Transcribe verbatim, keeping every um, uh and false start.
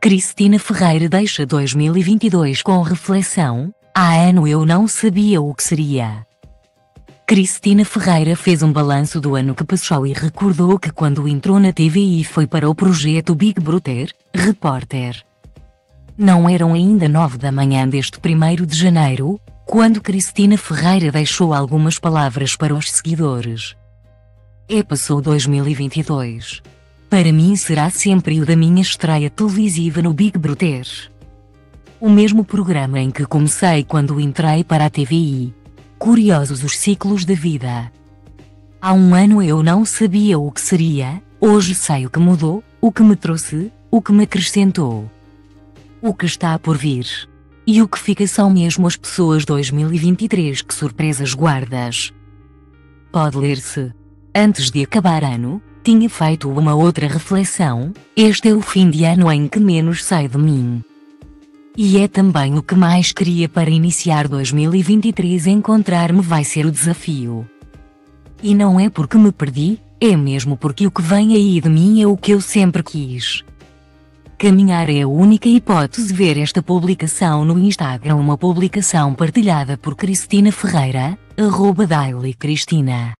Cristina Ferreira deixa dois mil e vinte e dois com reflexão. Há ano eu não sabia o que seria. Cristina Ferreira fez um balanço do ano que passou e recordou que quando entrou na T V I foi para o projeto Big Brother, repórter. Não eram ainda nove da manhã deste primeiro de janeiro, quando Cristina Ferreira deixou algumas palavras para os seguidores. É passou dois mil e vinte e dois. Para mim será sempre o da minha estreia televisiva no Big Brother. O mesmo programa em que comecei quando entrei para a T V I. Curiosos os ciclos da vida. Há um ano eu não sabia o que seria, hoje sei o que mudou, o que me trouxe, o que me acrescentou. O que está por vir. E o que fica são mesmo as pessoas dois mil e vinte e três, que surpresas guardas. Pode ler-se. Antes de acabar ano, tinha feito uma outra reflexão, este é o fim de ano em que menos sai de mim. E é também o que mais queria para iniciar dois mil e vinte e três, encontrar-me vai ser o desafio. E não é porque me perdi, é mesmo porque o que vem aí de mim é o que eu sempre quis. Caminhar é a única hipótese. Ver esta publicação no Instagram, uma publicação partilhada por Cristina Ferreira, arroba daily cristina.